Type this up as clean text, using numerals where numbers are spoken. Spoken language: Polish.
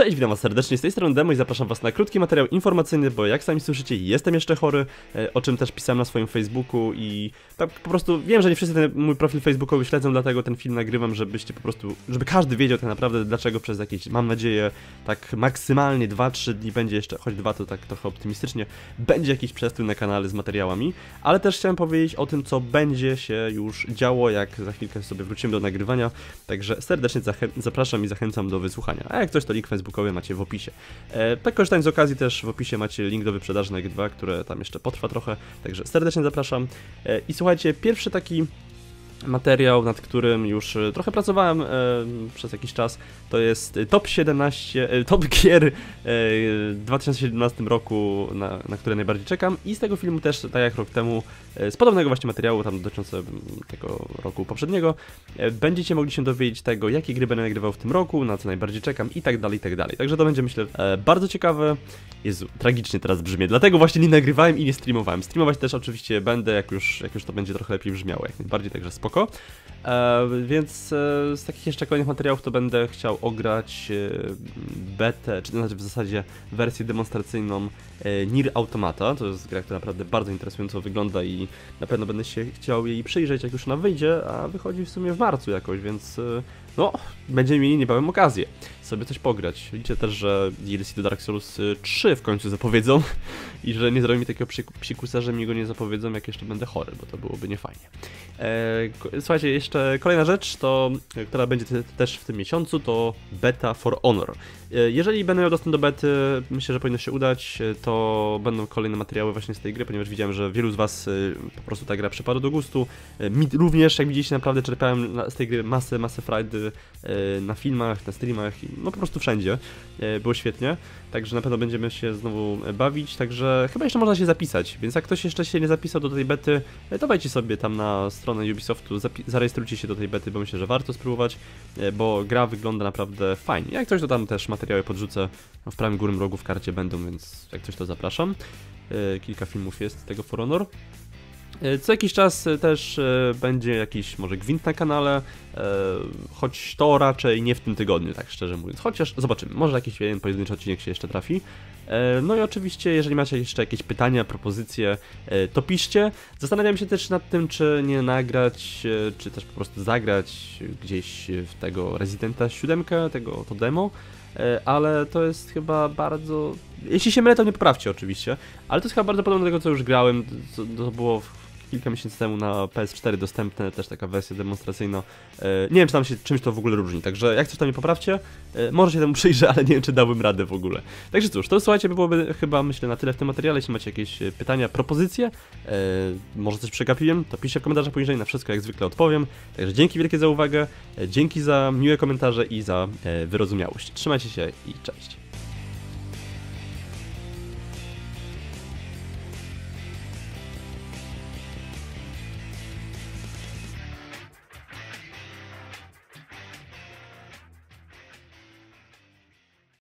Cześć, witam was serdecznie, z tej strony Demo i zapraszam was na krótki materiał informacyjny, bo jak sami słyszycie, jestem jeszcze chory, o czym też pisałem na swoim Facebooku i tak po prostu wiem, że nie wszyscy ten mój profil facebookowy śledzą, dlatego ten film nagrywam, żebyście po prostu, żeby każdy wiedział tak naprawdę dlaczego przez jakieś, mam nadzieję, tak maksymalnie 2-3 dni będzie jeszcze, choć 2 to tak trochę optymistycznie, będzie jakiś przestój na kanale z materiałami, ale też chciałem powiedzieć o tym, co będzie się już działo, jak za chwilkę sobie wrócimy do nagrywania, także serdecznie zapraszam i zachęcam do wysłuchania, a jak coś to link facebookowy macie w opisie. Tak korzystając z okazji też w opisie macie link do wyprzedaży na G2, które tam jeszcze potrwa trochę, także serdecznie zapraszam. I słuchajcie, pierwszy taki materiał, nad którym już trochę pracowałem przez jakiś czas, to jest top gier w 2017 roku, na które najbardziej czekam, i z tego filmu też, tak jak rok temu, z podobnego właśnie materiału, tam dotyczącego tego roku poprzedniego, będziecie mogli się dowiedzieć tego, jakie gry będę nagrywał w tym roku, na co najbardziej czekam i tak dalej, i tak dalej. Także to będzie, myślę, bardzo ciekawe. Jezu, tragicznie teraz brzmię, dlatego właśnie nie nagrywałem i nie streamowałem. Streamować też oczywiście będę, jak już to będzie trochę lepiej brzmiało, jak najbardziej, także spoko. Więc z takich jeszcze kolejnych materiałów to będę chciał ograć betę, czy znaczy w zasadzie wersję demonstracyjną Nier Automata. To jest gra, która naprawdę bardzo interesująco wygląda i na pewno będę się chciał jej przyjrzeć, jak już ona wyjdzie, a wychodzi w sumie w marcu jakoś, więc no, będziemy mieli niebawem okazję sobie coś pograć. Liczę też, że DLC do Dark Souls 3 w końcu zapowiedzą i że nie zrobią mi takiego psikusa, że mi go nie zapowiedzą, jak jeszcze będę chory, bo to byłoby niefajnie. Słuchajcie, jeszcze kolejna rzecz, która będzie też w tym miesiącu, to beta For Honor. Jeżeli będę miał dostęp do bety, myślę, że powinno się udać, to będą kolejne materiały właśnie z tej gry, ponieważ widziałem, że wielu z was po prostu ta gra przypadła do gustu. Mi również, jak widzieliście, naprawdę czerpałem z tej gry masę frajdy na filmach, na streamach, no po prostu wszędzie. Było świetnie, także na pewno będziemy się znowu bawić, także chyba jeszcze można się zapisać, więc jak ktoś jeszcze się nie zapisał do tej bety, to wejdźcie sobie tam na stronę Ubisoftu, zarejestrujcie się do tej bety, bo myślę, że warto spróbować, bo gra wygląda naprawdę fajnie. Jak coś, to tam też materiały podrzucę, w prawym górnym rogu w karcie będą, więc jak coś, to zapraszam. Kilka filmów jest z tego For Honor. Co jakiś czas też będzie jakiś może gwint na kanale, choć to raczej nie w tym tygodniu, tak szczerze mówiąc. Chociaż zobaczymy, może jakiś jeden pojedynczy odcinek się jeszcze trafi. No i oczywiście, jeżeli macie jeszcze jakieś pytania, propozycje, to piszcie. Zastanawiam się też nad tym, czy nie nagrać, czy też po prostu zagrać gdzieś w tego Residenta 7, to demo. Ale to jest chyba bardzo... Jeśli się mylę, to mnie poprawcie oczywiście, ale to jest chyba bardzo podobne do tego, co już grałem, to było kilka miesięcy temu na PS4 dostępne, też taka wersja demonstracyjna. Nie wiem, czy tam się czymś to w ogóle różni, także jak coś tam nie poprawcie, może się temu przyjrzę, ale nie wiem, czy dałbym radę w ogóle. Także cóż, to słuchajcie, byłoby chyba, myślę, na tyle w tym materiale. Jeśli macie jakieś pytania, propozycje, może coś przegapiłem, to piszcie w komentarzach poniżej, na wszystko jak zwykle odpowiem. Także dzięki wielkie za uwagę, dzięki za miłe komentarze i za wyrozumiałość. Trzymajcie się i cześć.